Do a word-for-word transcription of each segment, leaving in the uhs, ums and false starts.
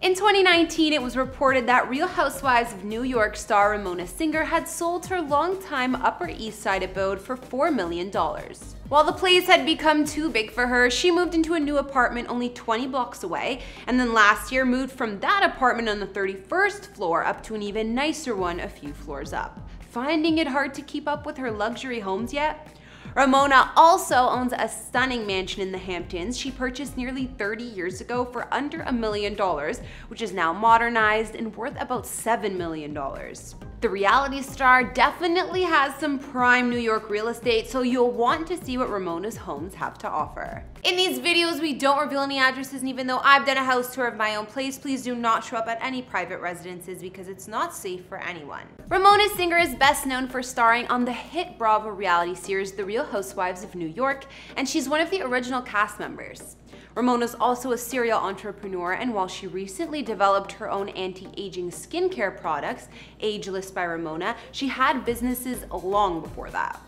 In twenty nineteen, it was reported that Real Housewives of New York star Ramona Singer had sold her longtime Upper East Side abode for four million dollars. While the place had become too big for her, she moved into a new apartment only twenty blocks away, and then last year moved from that apartment on the thirty-first floor up to an even nicer one a few floors up. Finding it hard to keep up with her luxury homes yet? Ramona also owns a stunning mansion in the Hamptons she purchased nearly thirty years ago for under a million dollars, which is now modernized and worth about seven million dollars. The reality star definitely has some prime New York real estate, so you'll want to see what Ramona's homes have to offer. In these videos, we don't reveal any addresses, and even though I've done a house tour of my own place, please do not show up at any private residences because it's not safe for anyone. Ramona Singer is best known for starring on the hit Bravo reality series The Real Housewives of New York, and she's one of the original cast members. Ramona's also a serial entrepreneur, and while she recently developed her own anti-aging skincare products, Ageless by Ramona, she had businesses long before that.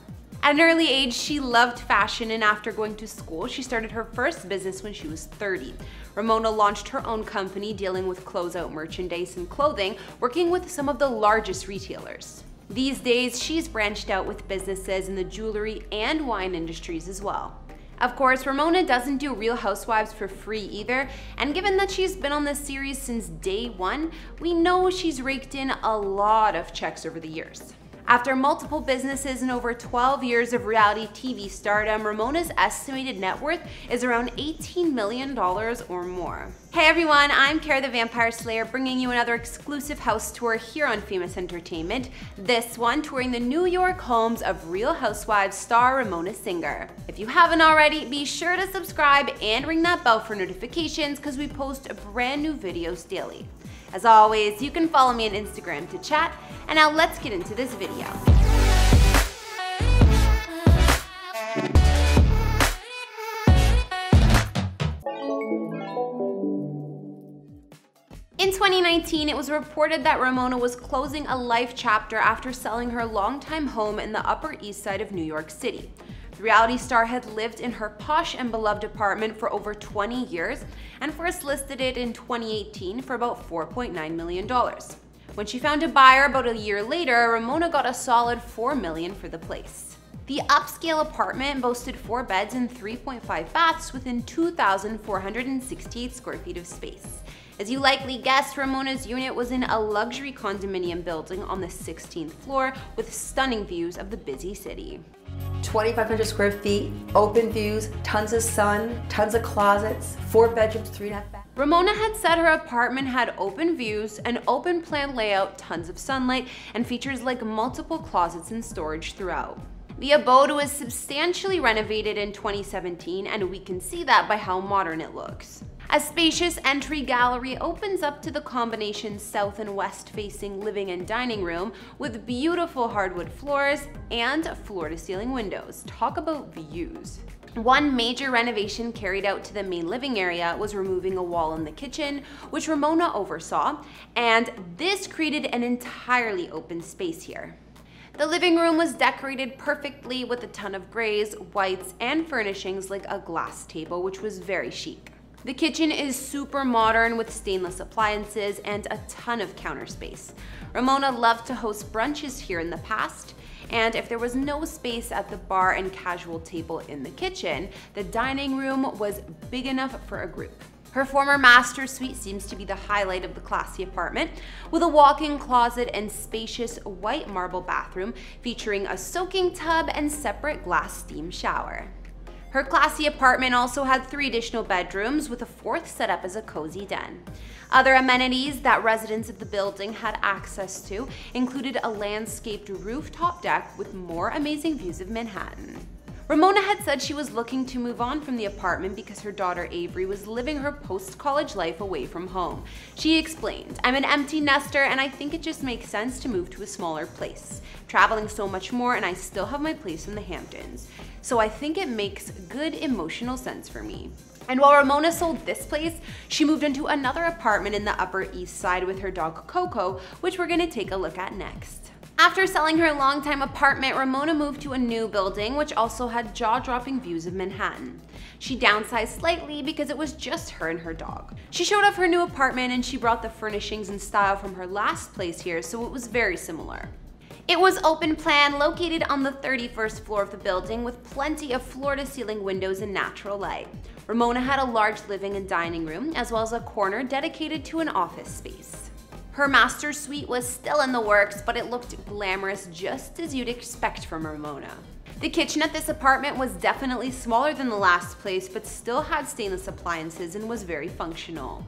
At an early age, she loved fashion, and after going to school, she started her first business when she was thirty. Ramona launched her own company dealing with closeout merchandise and clothing, working with some of the largest retailers. These days, she's branched out with businesses in the jewelry and wine industries as well. Of course, Ramona doesn't do Real Housewives for free either, and given that she's been on this series since day one, we know she's raked in a lot of checks over the years. After multiple businesses and over twelve years of reality T V stardom, Ramona's estimated net worth is around eighteen million dollars or more. Hey everyone, I'm Cara the Vampire Slayer, bringing you another exclusive house tour here on Famous Entertainment, this one touring the New York homes of Real Housewives star Ramona Singer. If you haven't already, be sure to subscribe and ring that bell for notifications because we post brand new videos daily. As always, you can follow me on Instagram to chat, and now let's get into this video. In twenty nineteen, it was reported that Ramona was closing a life chapter after selling her longtime home in the Upper East Side of New York City. The reality star had lived in her posh and beloved apartment for over twenty years and first listed it in twenty eighteen for about four point nine million dollars. When she found a buyer about a year later, Ramona got a solid four million dollars for the place. The upscale apartment boasted four beds and three point five baths within two thousand four hundred sixty-eight square feet of space. As you likely guessed, Ramona's unit was in a luxury condominium building on the sixteenth floor with stunning views of the busy city. twenty-five hundred square feet, open views, tons of sun, tons of closets, four bedrooms, three and a half baths. Ramona had said her apartment had open views, an open plan layout, tons of sunlight, and features like multiple closets and storage throughout. The abode was substantially renovated in twenty seventeen, and we can see that by how modern it looks. A spacious entry gallery opens up to the combination south and west facing living and dining room with beautiful hardwood floors and floor-to-ceiling windows. Talk about views. One major renovation carried out to the main living area was removing a wall in the kitchen, which Ramona oversaw, and this created an entirely open space here. The living room was decorated perfectly with a ton of grays, whites, and furnishings like a glass table, which was very chic. The kitchen is super modern with stainless appliances and a ton of counter space. Ramona loved to host brunches here in the past, and if there was no space at the bar and casual table in the kitchen, the dining room was big enough for a group. Her former master suite seems to be the highlight of the classy apartment, with a walk-in closet and spacious white marble bathroom featuring a soaking tub and separate glass steam shower. Her classy apartment also had three additional bedrooms, with a fourth set up as a cozy den. Other amenities that residents of the building had access to included a landscaped rooftop deck with more amazing views of Manhattan. Ramona had said she was looking to move on from the apartment because her daughter Avery was living her post-college life away from home. She explained, "I'm an empty nester and I think it just makes sense to move to a smaller place. Traveling so much more, and I still have my place in the Hamptons. So I think it makes good emotional sense for me." And while Ramona sold this place, she moved into another apartment in the Upper East Side with her dog Coco, which we're gonna take a look at next. After selling her longtime apartment, Ramona moved to a new building, which also had jaw-dropping views of Manhattan. She downsized slightly because it was just her and her dog. She showed off her new apartment and she brought the furnishings and style from her last place here, so it was very similar. It was open plan, located on the thirty-first floor of the building with plenty of floor-to-ceiling windows and natural light. Ramona had a large living and dining room, as well as a corner dedicated to an office space. Her master suite was still in the works, but it looked glamorous just as you'd expect from Ramona. The kitchen at this apartment was definitely smaller than the last place, but still had stainless appliances and was very functional.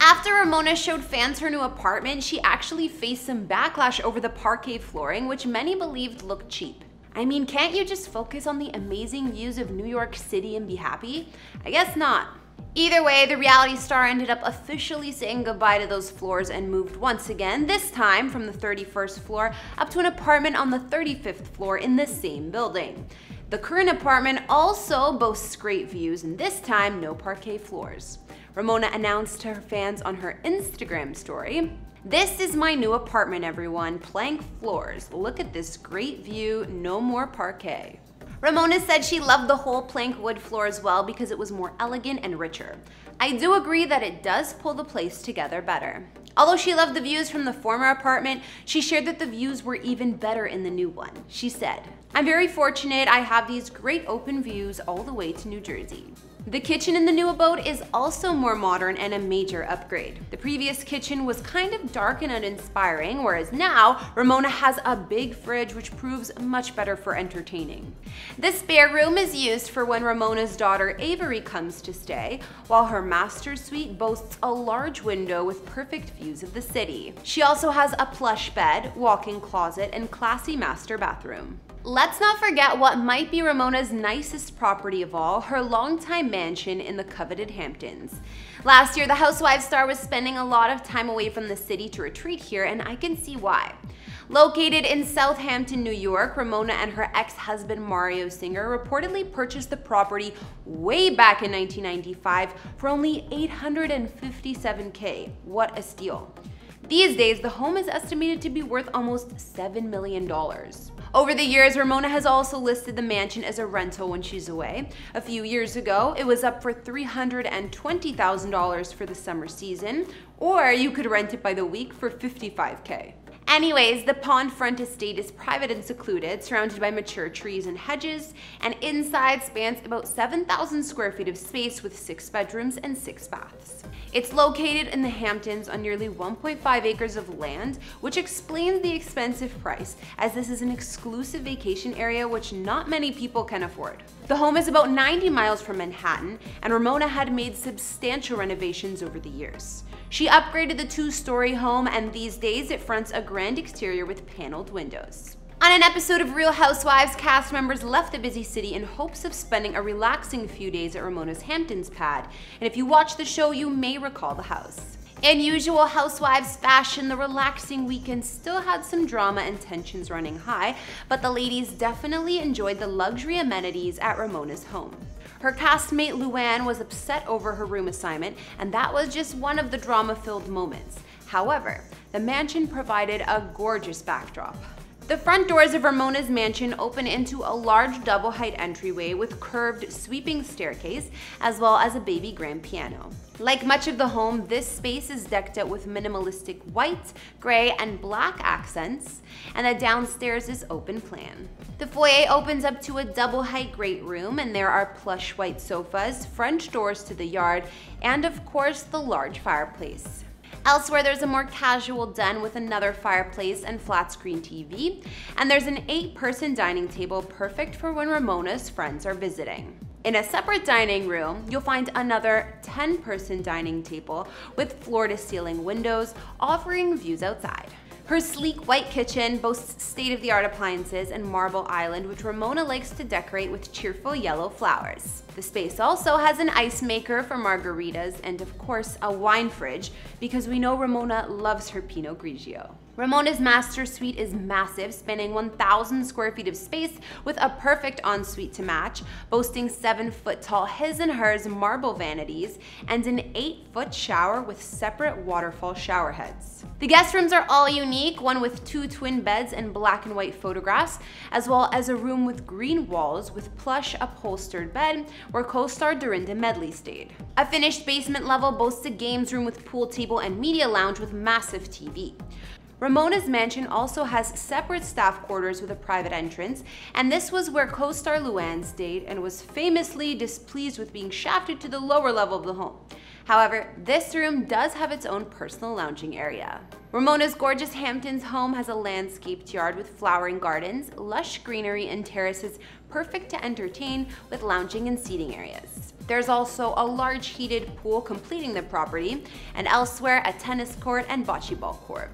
After Ramona showed fans her new apartment, she actually faced some backlash over the parquet flooring, which many believed looked cheap. I mean, can't you just focus on the amazing views of New York City and be happy? I guess not. Either way, the reality star ended up officially saying goodbye to those floors and moved once again, this time from the thirty-first floor up to an apartment on the thirty-fifth floor in the same building. The current apartment also boasts great views, and this time, no parquet floors. Ramona announced to her fans on her Instagram story, "This is my new apartment, everyone. Plank floors. Look at this great view. No more parquet." Ramona said she loved the whole plank wood floor as well because it was more elegant and richer. "I do agree that it does pull the place together better." Although she loved the views from the former apartment, she shared that the views were even better in the new one. She said, "I'm very fortunate I have these great open views all the way to New Jersey." The kitchen in the new abode is also more modern and a major upgrade. The previous kitchen was kind of dark and uninspiring, whereas now, Ramona has a big fridge which proves much better for entertaining. The spare room is used for when Ramona's daughter Avery comes to stay, while her master suite boasts a large window with perfect views of the city. She also has a plush bed, walk-in closet, and classy master bathroom. Let's not forget what might be Ramona's nicest property of all, her longtime mansion in the coveted Hamptons. Last year, the housewife star was spending a lot of time away from the city to retreat here, and I can see why. Located in Southampton, New York, Ramona and her ex-husband Mario Singer reportedly purchased the property way back in nineteen ninety-five for only eight hundred fifty-seven K. What a steal. These days, the home is estimated to be worth almost seven million dollars. Over the years, Ramona has also listed the mansion as a rental when she's away. A few years ago, it was up for three hundred twenty thousand dollars for the summer season, or you could rent it by the week for fifty-five K. Anyways, the pond-front estate is private and secluded, surrounded by mature trees and hedges, and inside spans about seven thousand square feet of space with six bedrooms and six baths. It's located in the Hamptons on nearly one point five acres of land, which explains the expensive price, as this is an exclusive vacation area which not many people can afford. The home is about ninety miles from Manhattan, and Ramona had made substantial renovations over the years. She upgraded the two-story home, and these days it fronts a grand exterior with paneled windows. On an episode of Real Housewives, cast members left the busy city in hopes of spending a relaxing few days at Ramona's Hamptons pad, and if you watch the show, you may recall the house. In usual Housewives fashion, the relaxing weekend still had some drama and tensions running high, but the ladies definitely enjoyed the luxury amenities at Ramona's home. Her castmate Luann was upset over her room assignment, and that was just one of the drama-filled moments. However, the mansion provided a gorgeous backdrop. The front doors of Ramona's mansion open into a large double-height entryway with curved, sweeping staircase, as well as a baby grand piano. Like much of the home, this space is decked out with minimalistic white, gray, and black accents, and the downstairs is open plan. The foyer opens up to a double-height great room, and there are plush white sofas, French doors to the yard, and of course, the large fireplace. Elsewhere, there's a more casual den with another fireplace and flat screen T V, and there's an eight-person dining table perfect for when Ramona's friends are visiting. In a separate dining room, you'll find another ten-person dining table with floor-to-ceiling windows offering views outside. Her sleek white kitchen boasts state-of-the-art appliances and marble island, which Ramona likes to decorate with cheerful yellow flowers. The space also has an ice maker for margaritas and, of course, a wine fridge, because we know Ramona loves her Pinot Grigio. Ramona's master suite is massive, spanning one thousand square feet of space with a perfect ensuite to match, boasting seven foot tall his and hers marble vanities and an eight foot shower with separate waterfall shower heads. The guest rooms are all unique, one with two twin beds and black and white photographs, as well as a room with green walls with plush upholstered bed where co-star Dorinda Medley stayed. A finished basement level boasts a games room with pool table and media lounge with massive T V. Ramona's mansion also has separate staff quarters with a private entrance, and this was where co-star Luann stayed and was famously displeased with being shafted to the lower level of the home. However, this room does have its own personal lounging area. Ramona's gorgeous Hamptons home has a landscaped yard with flowering gardens, lush greenery, and terraces perfect to entertain with lounging and seating areas. There's also a large heated pool completing the property, and elsewhere a tennis court and bocce ball court.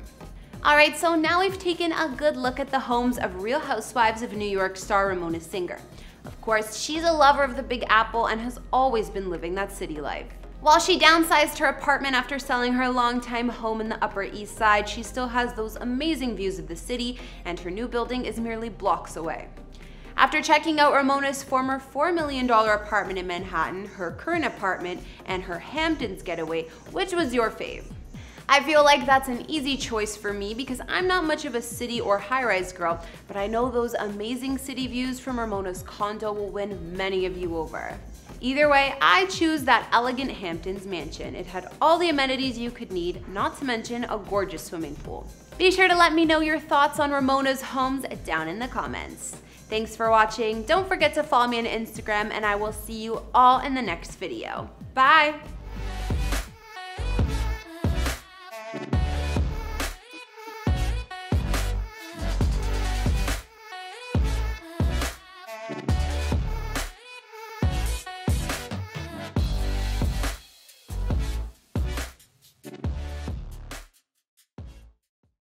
Alright, so now we've taken a good look at the homes of Real Housewives of New York star Ramona Singer. Of course, she's a lover of the Big Apple and has always been living that city life. While she downsized her apartment after selling her longtime home in the Upper East Side, she still has those amazing views of the city, and her new building is merely blocks away. After checking out Ramona's former four million dollar apartment in Manhattan, her current apartment, and her Hamptons getaway, which was your fave? I feel like that's an easy choice for me because I'm not much of a city or high-rise girl, but I know those amazing city views from Ramona's condo will win many of you over. Either way, I choose that elegant Hamptons mansion. It had all the amenities you could need, not to mention a gorgeous swimming pool. Be sure to let me know your thoughts on Ramona's homes down in the comments. Thanks for watching. Don't forget to follow me on Instagram, and I will see you all in the next video. Bye!